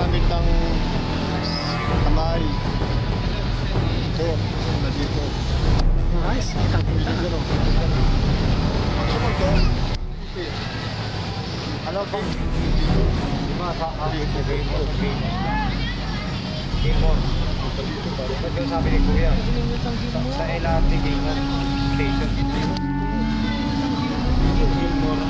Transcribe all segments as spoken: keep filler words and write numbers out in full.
gamit ng kamay. Ito, na dito. Nice, kitang-kita. Pagsunod doon, ito. Alam bang dito, masakali ito dito. Gingon. Ito sabi ni Kuya, sa L R T Gingon Station. Gingon.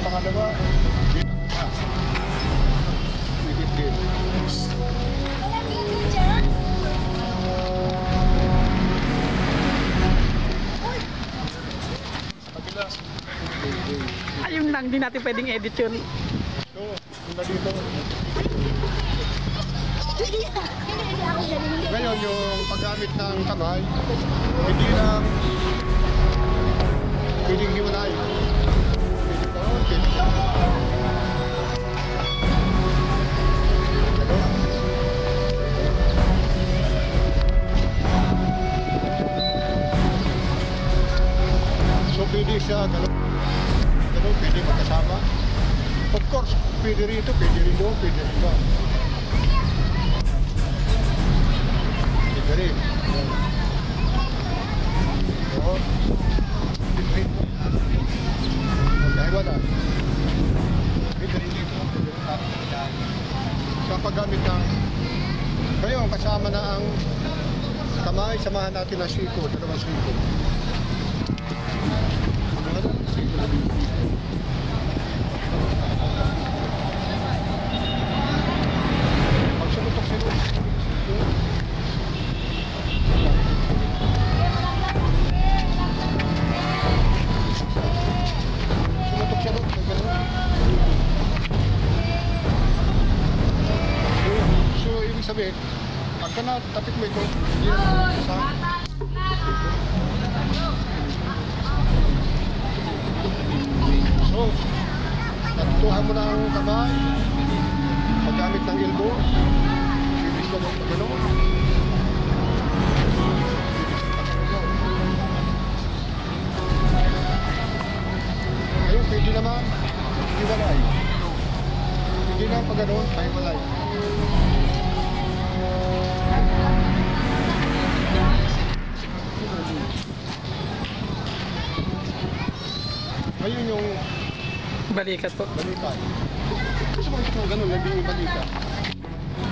Pangalawa, ayun lang, di natin pwedeng edit yun. Ngayon yung paggamit ng kamay, hindi lang pwedeng hiwalay. So pwede siya gano'n, gano'n pwede magkasama. Of course, pwede rito, pwede rito, pwede rito. Pwede rin. Oo. Pwede rin. Magkahiwa na. Pwede rin dito. Sa paggamit ng ngayon, kasama na ang kamay, samahan natin ang siko, dalawang siko. Sabi, pagka na tapit mo ito, hindi na sa so, natutuhan mo na ang kamay paggamit ng elbow, ibig mo mo gano'n ngayon, pwede naman hiwalay, hindi na pag gano'n, hiwalay. Ayun yung balikat po. Balikat. Gusto mo ito ganun, labing yung balikat.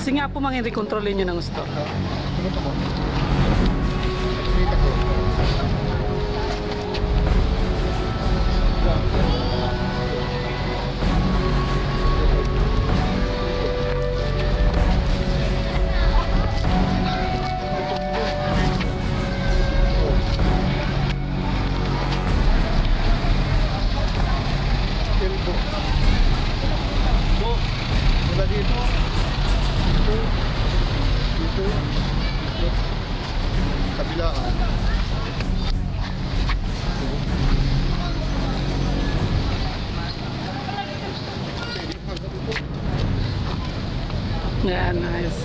Kasi nga po mga i-recontrolin nyo ng gusto. Ano ito po? Balikat po. Yeah, nice.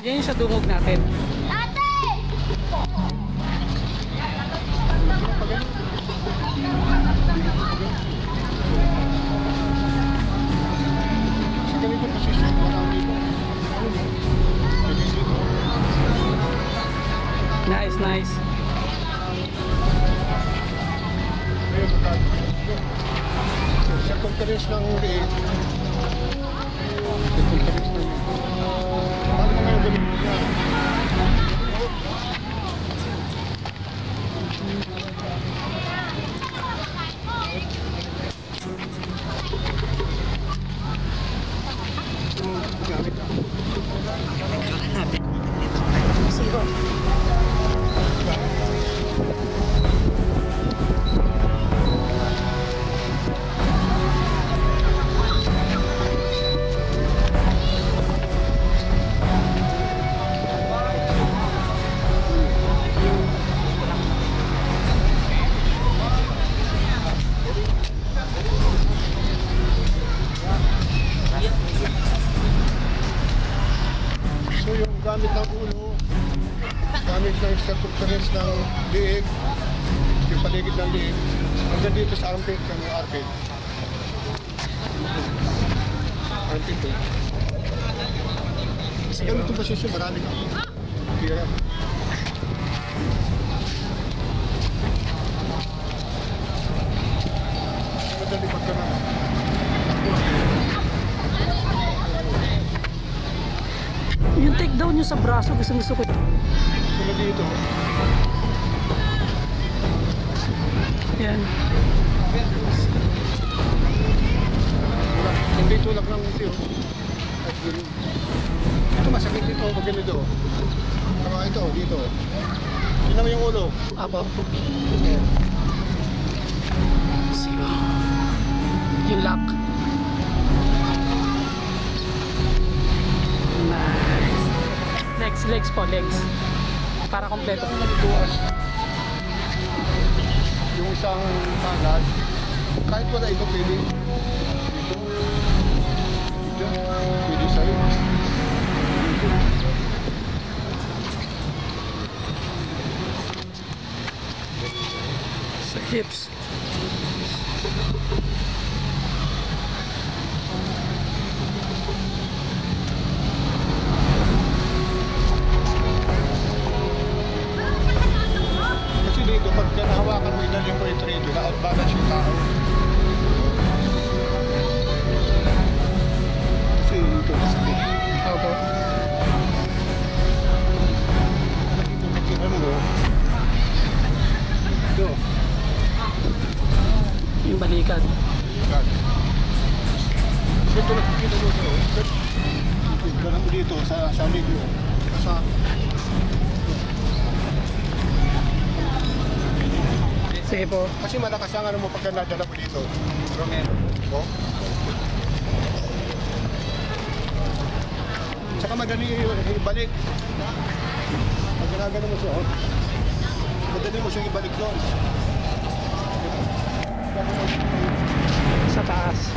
Diyan sa dumog natin. Ate! Sa ganitong posisyon, parang dito. Nice, nice. Sa conference ng ulit. Sa conference ng ulit. Let's go. So yung gamit ng ulo, gamit ng circumference ng liig, yung paligid ng liig, hanggang dito sa armpit ng armpit. Armpit eh. Sa ganitong posisyon, marami ka. Pira. Madali pagkaroon. Yung take down nyo sa braso, gusto gusto ko. Sula dito. Yan. Hindi tulak ng uti o. At gano'n. Ito masakit dito o, pag gano'n ito o. Kama ito o, dito o. Yun naman yung ulo. Apo. Yan. Zero. Yung lock. Legs, legs po, legs. Para kompleto. Yung isang palad, kahit wala ito, pwede. Ito, ito, pwede sa'yo. Sa hips. Balikan. Balikan. Dito nakikita mo ito. Ganun mo dito sa salig mo. Sa... Sige po. Kasi malakas ang ano mo pagka nadala mo dito. Romero. O? Tsaka madali ibalik. Pag ganagano mo siya, o? Madali mo siya ibalik doon. Sa taas.